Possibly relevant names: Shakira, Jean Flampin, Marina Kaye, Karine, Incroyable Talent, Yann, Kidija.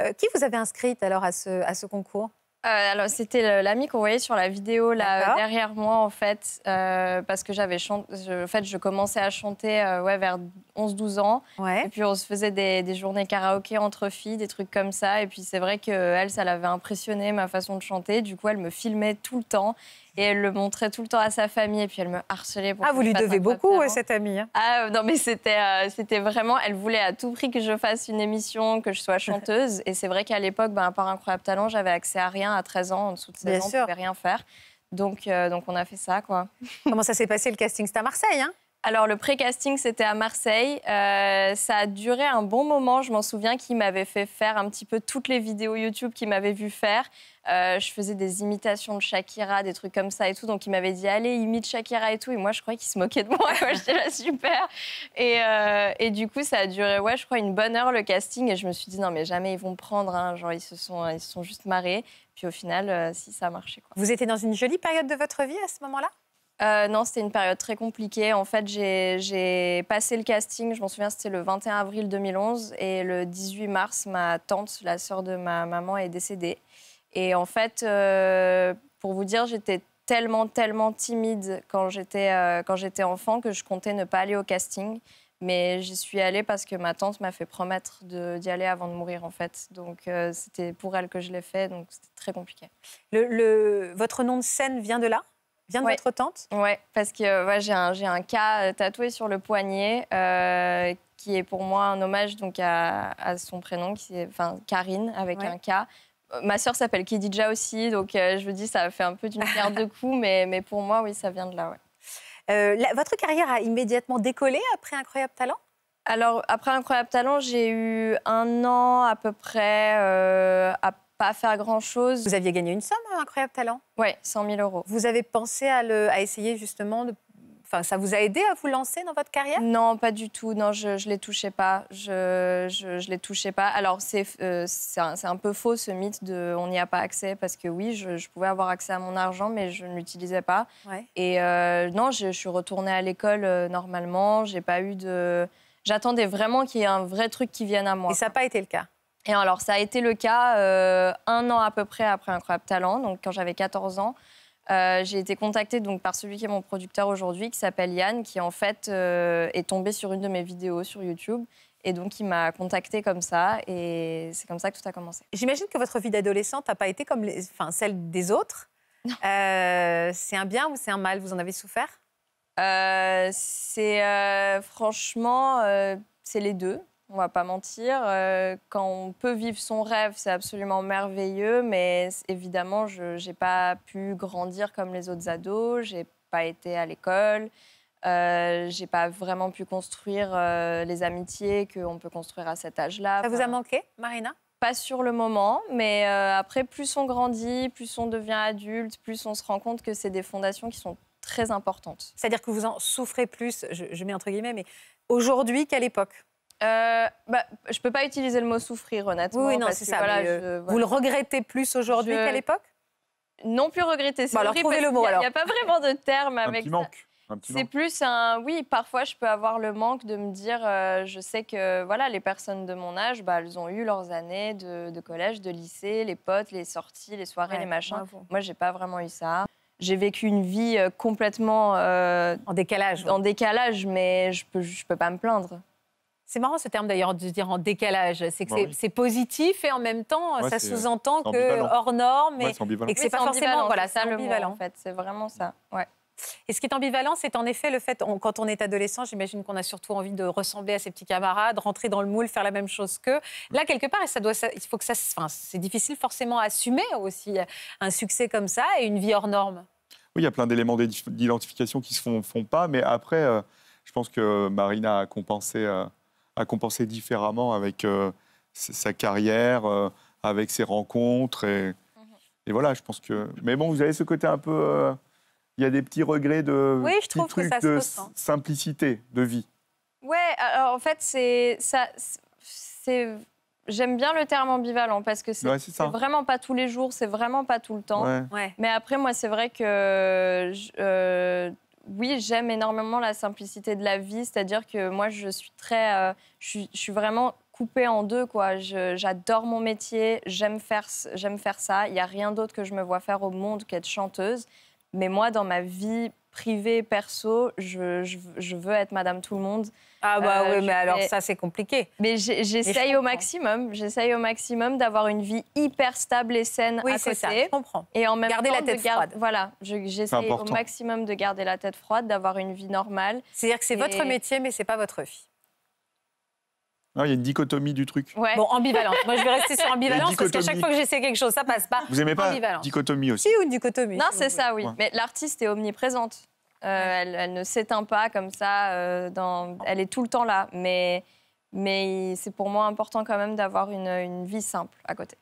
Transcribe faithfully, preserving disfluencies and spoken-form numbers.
Euh, qui vous avez inscrite alors à ce, à ce concours ? Euh, alors c'était l'ami qu'on voyait sur la vidéo là, euh, derrière moi en fait, euh, parce que j'avais chanté, je, en fait je commençais à chanter euh, ouais, vers onze douze ans, ouais. Et puis on se faisait des, des journées karaoké entre filles, des trucs comme ça, et puis c'est vrai qu'elle, ça l'avait impressionnée ma façon de chanter, du coup elle me filmait tout le temps. Et elle le montrait tout le temps à sa famille et puis elle me harcelait. Pour ah, vous lui devez beaucoup, ouais, cette amie. Hein. Ah, non, mais c'était euh, c'était vraiment... Elle voulait à tout prix que je fasse une émission, que je sois chanteuse. Et c'est vrai qu'à l'époque, ben, à part Incroyable Talent, j'avais accès à rien à treize ans. En dessous de seize Bien ans, sûr. Je ne pouvais rien faire. Donc, euh, donc, on a fait ça, quoi. Comment ça s'est passé, le casting? C'était à Marseille, hein? Alors, le pré-casting, c'était à Marseille. Euh, ça a duré un bon moment. Je m'en souviens qu'il m'avait fait faire un petit peu toutes les vidéos YouTube qu'il m'avait vu faire. Euh, je faisais des imitations de Shakira, des trucs comme ça et tout. Donc, il m'avait dit, allez, imite Shakira et tout. Et moi, je croyais qu'il se moquait de moi. Et moi, j'étais là, super. Et, euh, et du coup, ça a duré, ouais, je crois, une bonne heure, le casting. Et je me suis dit, non, mais jamais ils vont me prendre. Hein. Genre, ils se sont, ils se sont juste marrés. Puis au final, euh, si, ça a marché, quoi. Vous étiez dans une jolie période de votre vie à ce moment-là ? Euh, non, c'était une période très compliquée. En fait, j'ai passé le casting, je m'en souviens, c'était le vingt et un avril deux mille onze. Et le dix-huit mars, ma tante, la sœur de ma maman, est décédée. Et en fait, euh, pour vous dire, j'étais tellement, tellement timide quand j'étais euh, quand j'étais enfant que je comptais ne pas aller au casting. Mais j'y suis allée parce que ma tante m'a fait promettre d'y aller avant de mourir, en fait. Donc, euh, c'était pour elle que je l'ai fait, donc c'était très compliqué. Le, le... Votre nom de scène vient de là ? Vient de ouais. votre tante? Oui, parce que ouais, j'ai un, j'ai un K tatoué sur le poignet euh, qui est pour moi un hommage donc, à, à son prénom, qui est, enfin, Karine, avec ouais. un K. Ma sœur s'appelle Kidija aussi, donc euh, je me dis ça fait un peu d'une pierre deux coups, mais, mais pour moi, oui, ça vient de là. Ouais. Euh, la, votre carrière a immédiatement décollé après Incroyable Talent? Alors, après Incroyable Talent, j'ai eu un an à peu près euh, à à faire grand-chose. Vous aviez gagné une somme, Incroyable Talent? Oui, cent mille euros. Vous avez pensé à, le, à essayer justement de... Enfin, ça vous a aidé à vous lancer dans votre carrière? Non, pas du tout. Non, je ne les touchais pas. Je, je, je les touchais pas. Alors, c'est euh, un, un peu faux, ce mythe de « on n'y a pas accès » parce que oui, je, je pouvais avoir accès à mon argent, mais je ne l'utilisais pas. Ouais. Et euh, non, je, je suis retournée à l'école euh, normalement. J'ai pas eu de... J'attendais vraiment qu'il y ait un vrai truc qui vienne à moi. Et ça n'a pas été le cas? Et alors, ça a été le cas euh, un an à peu près après Incroyable Talent, donc quand j'avais quatorze ans. Euh, j'ai été contactée donc, par celui qui est mon producteur aujourd'hui, qui s'appelle Yann, qui en fait euh, est tombé sur une de mes vidéos sur YouTube. Et donc, il m'a contactée comme ça, et c'est comme ça que tout a commencé. J'imagine que votre vie d'adolescente n'a pas été comme les... enfin, celle des autres. Euh, c'est un bien ou c'est un mal? Vous en avez souffert? euh, C'est euh, franchement, euh, c'est les deux. On ne va pas mentir, euh, quand on peut vivre son rêve, c'est absolument merveilleux, mais évidemment, je n'ai pas pu grandir comme les autres ados, je n'ai pas été à l'école, euh, je n'ai pas vraiment pu construire euh, les amitiés qu'on peut construire à cet âge-là. Ça enfin, vous a manqué, Marina? Pas sur le moment, mais euh, après, plus on grandit, plus on devient adulte, plus on se rend compte que c'est des fondations qui sont très importantes. C'est-à-dire que vous en souffrez plus, je, je mets entre guillemets, mais aujourd'hui qu'à l'époque? Euh, bah, je ne peux pas utiliser le mot souffrir, honnêtement. Oui, non, c'est ça. Voilà, euh, je, voilà. Vous le regrettez plus aujourd'hui je... qu'à l'époque? Non plus regretter. C'est bon, alors trouvez le mot. Il n'y a, a pas vraiment de terme un avec petit ça. Manque. Un petit manque. C'est plus un... Oui, parfois, je peux avoir le manque de me dire... Euh, je sais que voilà, les personnes de mon âge, bah, elles ont eu leurs années de, de collège, de lycée, les potes, les sorties, les soirées, ouais, les machins. Bravo. Moi, je n'ai pas vraiment eu ça. J'ai vécu une vie complètement... Euh, en décalage. En ouais. décalage, mais je ne peux, je peux pas me plaindre. C'est marrant ce terme d'ailleurs de dire en décalage, c'est que ouais, c'est oui. positif et en même temps ouais, ça sous-entend que hors norme et, ouais, et que c'est oui, pas forcément voilà, c'est ambivalent en fait, c'est vraiment ça. Ouais. Et ce qui est ambivalent, c'est en effet le fait, on, quand on est adolescent, j'imagine qu'on a surtout envie de ressembler à ses petits camarades, rentrer dans le moule, faire la même chose qu'eux. Là, quelque part, ça doit, ça, il faut que ça, enfin, c'est difficile forcément à assumer aussi un succès comme ça et une vie hors norme. Oui, il y a plein d'éléments d'identification qui se font, font pas, mais après, euh, je pense que Marina a compensé. Euh... à compenser différemment avec euh, sa carrière, euh, avec ses rencontres. Et, mmh. et voilà, je pense que... Mais bon, vous avez ce côté un peu... Euh, il y a des petits regrets de... Oui, je trouve que ça se ressent. Simplicité de vie. Ouais, alors en fait, c'est... J'aime bien le terme ambivalent parce que c'est ouais, vraiment pas tous les jours, c'est vraiment pas tout le temps. Ouais. Ouais. Mais après, moi, c'est vrai que... Je, euh, oui, j'aime énormément la simplicité de la vie, c'est-à-dire que moi, je suis très, euh, je, suis, je suis vraiment coupée en deux, quoi. J'adore mon métier, j'aime faire, j'aime faire ça. Il n'y a rien d'autre que je me vois faire au monde qu'être chanteuse. Mais moi, dans ma vie privée, perso, je, je, je veux être Madame Tout-le-Monde. Ah bah euh, oui, mais alors fais... ça, c'est compliqué. Mais j'essaye au maximum, j'essaye au maximum d'avoir une vie hyper stable et saine oui, à côté. Oui, c'est ça, je comprends. Et en même garder temps, la tête gar... froide. Voilà, j'essaye je, au maximum de garder la tête froide, d'avoir une vie normale. C'est-à-dire que c'est et... votre métier, mais c'est pas votre vie. Il y a une dichotomie du truc. Ouais. Bon, ambivalence. Moi, je vais rester sur ambivalence parce qu'à chaque fois que j'essaie quelque chose, ça passe pas. Vous aimez pas dichotomie aussi? Si, ou dichotomie. Non, c'est ça, oui. Ouais. Mais l'artiste est omniprésente. Euh, ouais. elle, elle ne s'éteint pas comme ça. Euh, dans... Elle est tout le temps là. Mais, mais c'est pour moi important quand même d'avoir une, une vie simple à côté.